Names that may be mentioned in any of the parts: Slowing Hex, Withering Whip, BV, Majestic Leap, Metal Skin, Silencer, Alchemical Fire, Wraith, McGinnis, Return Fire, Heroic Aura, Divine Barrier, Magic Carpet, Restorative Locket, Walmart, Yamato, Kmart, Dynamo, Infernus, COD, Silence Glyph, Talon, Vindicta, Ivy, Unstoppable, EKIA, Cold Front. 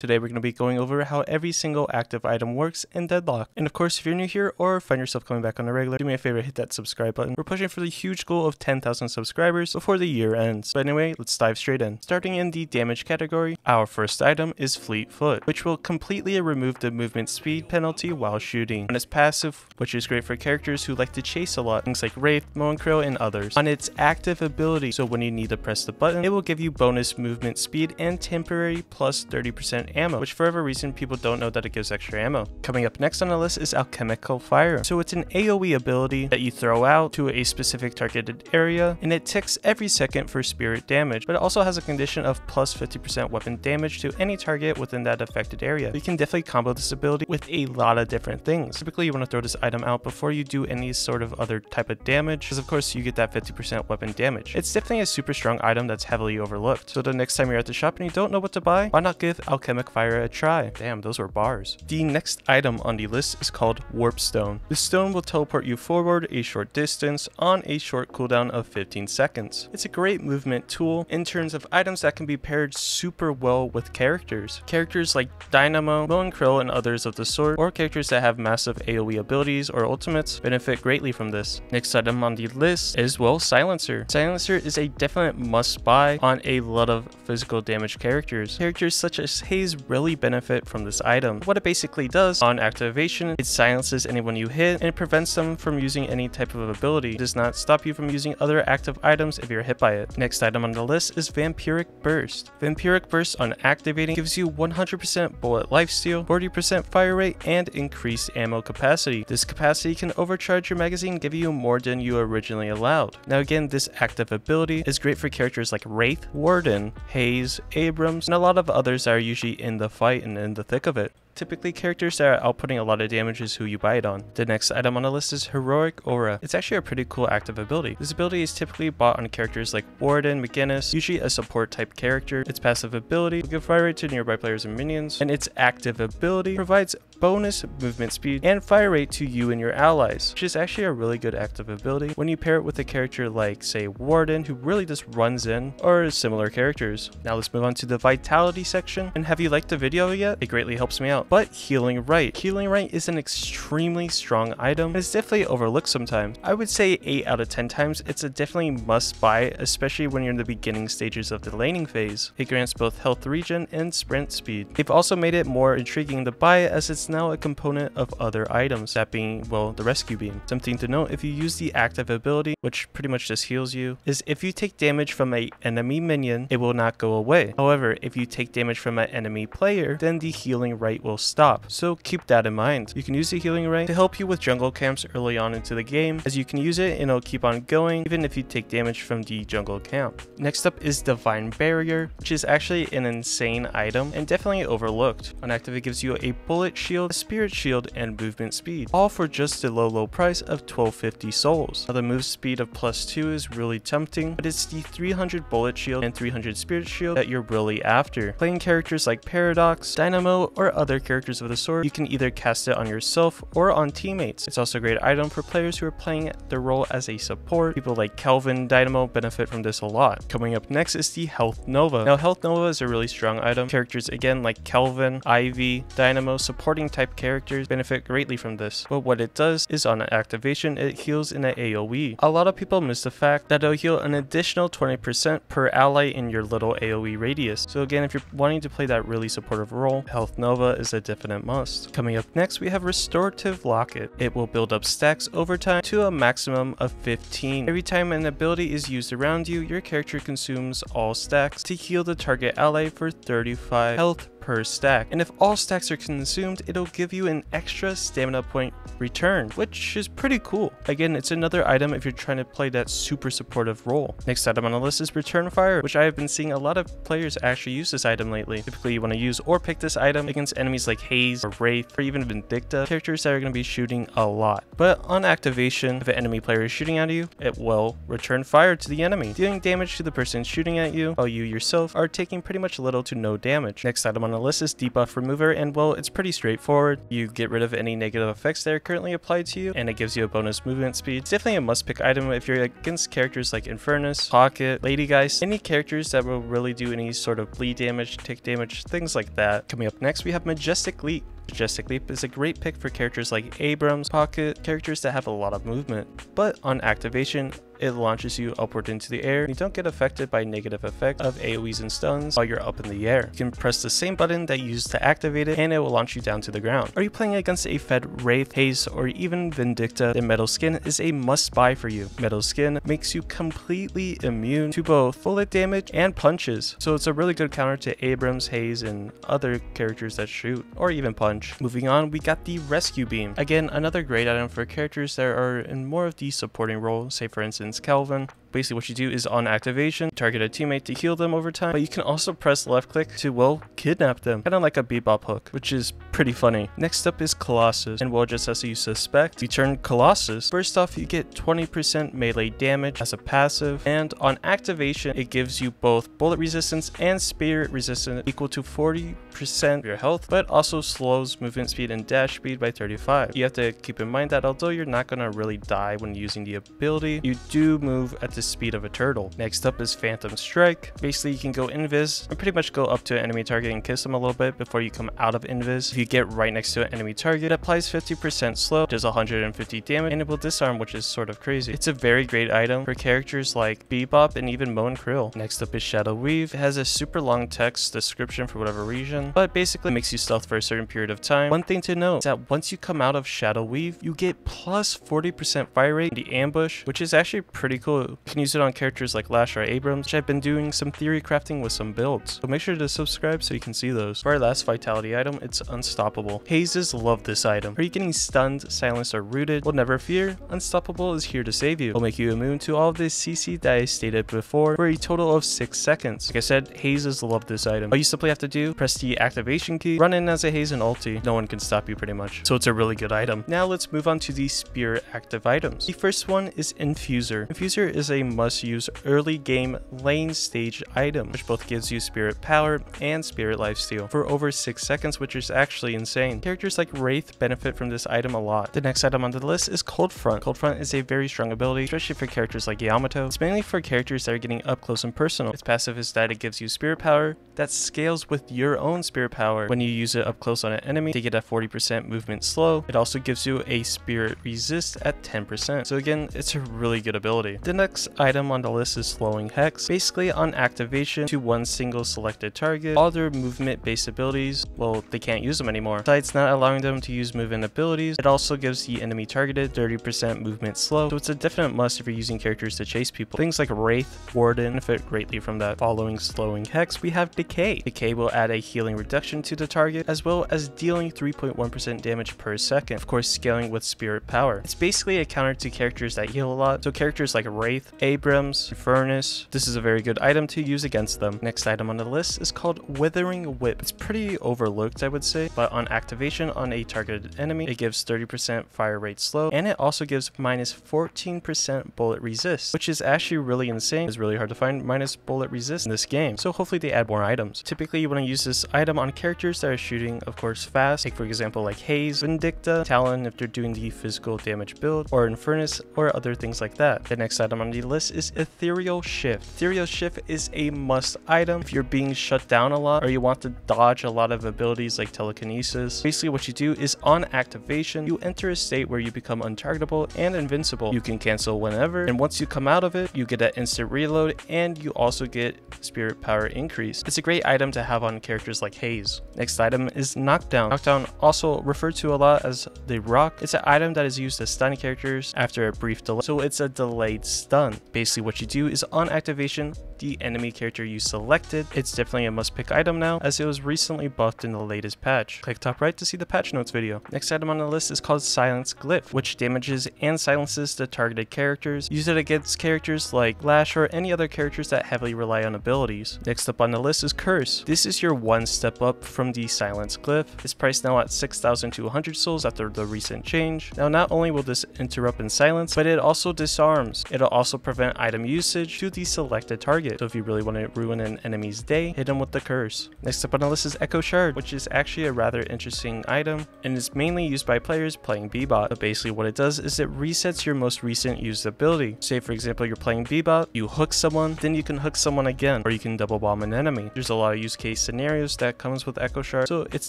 Today we're going to be going over how every single active item works in Deadlock. And of course, if you're new here or find yourself coming back on the regular, do me a favor, hit that subscribe button. We're pushing for the huge goal of 10,000 subscribers before the year ends. But anyway, let's dive straight in. Starting in the damage category, our first item is Fleet Foot, which will completely remove the movement speed penalty while shooting. On its passive, which is great for characters who like to chase a lot, things like Wraith, Moen Crow, and others. On its active ability, so when you need to press the button, it will give you bonus movement speed and temporary plus 30% ammo, which for whatever reason people don't know that it gives extra ammo. Coming up next on the list is Alchemical Fire. So it's an AoE ability that you throw out to a specific targeted area, and it ticks every second for spirit damage, but it also has a condition of plus 50% weapon damage to any target within that affected area. You can definitely combo this ability with a lot of different things. Typically you want to throw this item out before you do any sort of other type of damage, because of course you get that 50% weapon damage. It's definitely a super strong item that's heavily overlooked. So the next time you're at the shop and you don't know what to buy, why not give Alchemical Fire a try? Damn, those were bars. The next item on the list is called Warp Stone. The stone will teleport you forward a short distance on a short cooldown of 15 seconds. It's a great movement tool in terms of items that can be paired super well with characters. Characters like Dynamo, Moen Crow, and others of the sort, or characters that have massive AoE abilities or ultimates benefit greatly from this. Next item on the list is, well, Silencer. Silencer is a definite must buy on a lot of physical damage characters. Characters such as Haze really benefit from this item. What it basically does on activation, it silences anyone you hit and it prevents them from using any type of ability. It does not stop you from using other active items if you're hit by it. Next item on the list is Vampiric Burst. Vampiric Burst on activating gives you 100% bullet lifesteal, 40% fire rate, and increased ammo capacity. This capacity can overcharge your magazine, giving you more than you originally allowed. Now again, this active ability is great for characters like Wraith, Warden, Haze, Abrams, and a lot of others that are usually in the fight and in the thick of it. Typically characters that are outputting a lot of damage is who you buy it on. The next item on the list is Heroic Aura. It's actually a pretty cool active ability. This ability is typically bought on characters like Warden, McGinnis, usually a support type character. Its passive ability will give fire rate to nearby players and minions, and its active ability provides bonus movement speed and fire rate to you and your allies, which is actually a really good active ability when you pair it with a character like, say, Warden, who really just runs in, or similar characters. Now let's move on to the vitality section. And have you liked the video yet? It greatly helps me out. But Healing Rite. Healing Rite is an extremely strong item and it's definitely overlooked sometimes. I would say 8 out of 10 times it's a definitely must buy, especially when you're in the beginning stages of the laning phase. It grants both health regen and sprint speed. They've also made it more intriguing to buy as it's now a component of other items, that being, well, the Rescue Beam. Something to note if you use the active ability, which pretty much just heals you, is if you take damage from an enemy minion, it will not go away. However, if you take damage from an enemy player, then the Healing Rite will stop, so keep that in mind. You can use the Healing Rite to help you with jungle camps early on into the game, as you can use it and it'll keep on going even if you take damage from the jungle camp. Next up is Divine Barrier, which is actually an insane item and definitely overlooked. On active, it gives you a bullet shield, a spirit shield, and movement speed, all for just the low price of 1250 souls. Now the move speed of +2 is really tempting, but it's the 300 bullet shield and 300 spirit shield that you're really after. Playing characters like Paradox, Dynamo, or other characters of the sort, you can either cast it on yourself or on teammates. It's also a great item for players who are playing their role as a support. People like Kelvin, Dynamo benefit from this a lot. Coming up next is the Health Nova. Now Health Nova is a really strong item. Characters again like Kelvin, Ivy, Dynamo, supporting type characters benefit greatly from this. But what it does is on activation, it heals in an AoE. A lot of people miss the fact that it'll heal an additional 20% per ally in your little AoE radius. So again, if you're wanting to play that really supportive role, Health Nova is a definite must. Coming up next, we have Restorative Locket. It will build up stacks over time to a maximum of 15. Every time an ability is used around you, your character consumes all stacks to heal the target ally for 35 health per stack, and if all stacks are consumed, it'll give you an extra stamina point return, which is pretty cool. Again, it's another item if you're trying to play that super supportive role. Next item on the list is Return Fire, which I have been seeing a lot of players actually use this item lately. Typically, you want to use or pick this item against enemies like Haze or Wraith or even Vindicta, characters that are going to be shooting a lot. But on activation, if an enemy player is shooting at you, it will return fire to the enemy, dealing damage to the person shooting at you, while you yourself are taking pretty much little to no damage. Next item on the Alyssa's debuff remover, and well, it's pretty straightforward. You get rid of any negative effects that are currently applied to you, and it gives you a bonus movement speed. It's definitely a must-pick item if you're against characters like Infernus, Pocket, Ladygeist, any characters that will really do any sort of bleed damage, tick damage, things like that. Coming up next, we have Majestic Leap. Majestic Leap is a great pick for characters like Abrams, Pocket, characters that have a lot of movement, but on activation, it launches you upward into the air. You don't get affected by negative effect of AoEs and stuns while you're up in the air. You can press the same button that you used to activate it and it will launch you down to the ground. Are you playing against a fed Wraith, Haze, or even Vindicta? Then Metal Skin is a must buy for you. Metal Skin makes you completely immune to both bullet damage and punches. So it's a really good counter to Abrams, Haze, and other characters that shoot or even punch. Moving on, we got the Rescue Beam. Again, another great item for characters that are in more of the supporting role, say for instance, Kelvin. Basically what you do is on activation, target a teammate to heal them over time, but you can also press left click to, well, kidnap them, kind of like a Bebop hook, which is pretty funny. Next up is Colossus, and well, just as you suspect, you turn Colossus. First off, you get 20% melee damage as a passive, and on activation, it gives you both bullet resistance and spirit resistance equal to 40% of your health, but also slows movement speed and dash speed by 35. You have to keep in mind that although you're not going to really die when using the ability, you do move at the speed of a turtle. Next up is Phantom Strike. Basically, you can go invis and pretty much go up to an enemy target and kiss them a little bit before you come out of invis. If you get right next to an enemy target, it applies 50% slow, does 150 damage, and it will disarm, which is sort of crazy. It's a very great item for characters like Bebop and even Moe and Krill. Next up is Shadow Weave. It has a super long text description for whatever reason, but basically makes you stealth for a certain period of time. One thing to note is that once you come out of Shadow Weave, you get plus 40% fire rate in the ambush, which is actually pretty cool. You can use it on characters like Lash or Abrams, which I've been doing some theory crafting with some builds, so make sure to subscribe so you can see those. For our last vitality item, it's Unstoppable. Hazes love this item. Are you getting stunned, silenced, or rooted? Well, never fear, Unstoppable is here to save you. It'll make you immune to all of this CC that I stated before for a total of 6 seconds. Like I said, Hazes love this item. All you simply have to do, press the activation key, run in as a Haze and ulti. No one can stop you pretty much, so it's a really good item. Now let's move on to the spear active items. The first one is Infuser. Infuser is a must-use early game lane stage item, which both gives you spirit power and spirit lifesteal for over 6 seconds, which is actually insane. Characters like Wraith benefit from this item a lot. The next item on the list is Cold Front. Cold Front is a very strong ability, especially for characters like Yamato. It's mainly for characters that are getting up close and personal. Its passive is that it gives you spirit power that scales with your own spirit power when you use it up close on an enemy to get a 40% movement slow. It also gives you a spirit resist at 10%. So again, it's a really good ability. The next item on the list is Slowing Hex. Basically, on activation to one single selected target, all their movement based abilities, well, they can't use them anymore. Besides not allowing them to use movement abilities, it also gives the enemy targeted 30% movement slow, so it's a definite must if you're using characters to chase people. Things like Wraith, Warden benefit greatly from that. Following Slowing Hex, we have Decay. Decay will add a healing reduction to the target, as well as dealing 3.1% damage per second, of course scaling with spirit power. It's basically a counter to characters that heal a lot, so characters like Wraith, Abrams, Infernus, this is a very good item to use against them. Next item on the list is called Withering Whip. It's pretty overlooked, I would say, but on activation on a targeted enemy, it gives 30% fire rate slow, and it also gives minus 14% bullet resist, which is actually really insane. It's really hard to find minus bullet resist in this game, so hopefully they add more items. Typically, you want to use this item on characters that are shooting, of course, fast. Take for example like Haze, Vindicta, Talon if they're doing the physical damage build, or Infernus, or other things like that. The next item on the list is Ethereal Shift. Ethereal Shift is a must item if you're being shut down a lot or you want to dodge a lot of abilities like telekinesis. Basically what you do is on activation, you enter a state where you become untargetable and invincible. You can cancel whenever, and once you come out of it, you get an instant reload and you also get spirit power increase. It's a great item to have on characters like Haze. Next item is Knockdown. Knockdown, also referred to a lot as the Rock. It's an item that is used to stun characters after a brief delay, so it's a delayed stun. Basically what you do is on activation, the enemy character you selected. It's definitely a must pick item now, as it was recently buffed in the latest patch. Click top right to see the patch notes video. Next item on the list is called Silence Glyph, which damages and silences the targeted characters. Use it against characters like Lash or any other characters that heavily rely on abilities. Next up on the list is Curse. This is your one step up from the Silence Glyph. It's priced now at 6,200 souls after the recent change. Now, not only will this interrupt and silence, but it also disarms. It'll also prevent item usage to the selected target. target. So if you really want to ruin an enemy's day, hit them with the curse. Next up on the list is Echo Shard, which is actually a rather interesting item, and it's mainly used by players playing Bebop. But basically what it does is it resets your most recent used ability. Say for example you're playing Bebop, you hook someone, then you can hook someone again, or you can double bomb an enemy. There's a lot of use case scenarios that comes with Echo Shard, so it's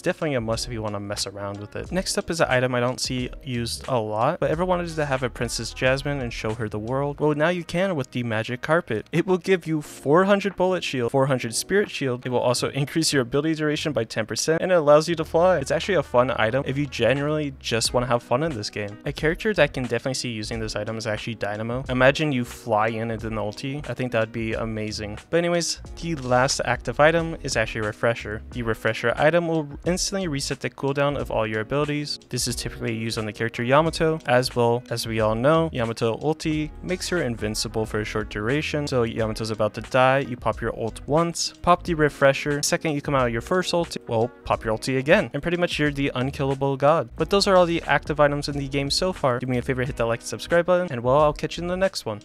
definitely a must if you want to mess around with it. Next up is an item I don't see used a lot, but ever wanted to have a Princess Jasmine and show her the world? Well, now you can with the Magic Carpet. It will give you 400 bullet shield, 400 spirit shield. It will also increase your ability duration by 10%, and it allows you to fly. It's actually a fun item if you generally just want to have fun in this game. A character that I can definitely see using this item is actually Dynamo. Imagine you fly in and then ulti. I think that would be amazing. But anyways, the last active item is actually Refresher. The Refresher item will instantly reset the cooldown of all your abilities. This is typically used on the character Yamato, as well as we all know, Yamato ulti makes her invincible for a short duration. So Yamato's about to die, you pop your ult once, pop the Refresher, the second you come out of your first ult, well, pop your ulti again, and pretty much you're the unkillable god. But those are all the active items in the game so far. Do me a favor, hit that like and subscribe button, and well, I'll catch you in the next one.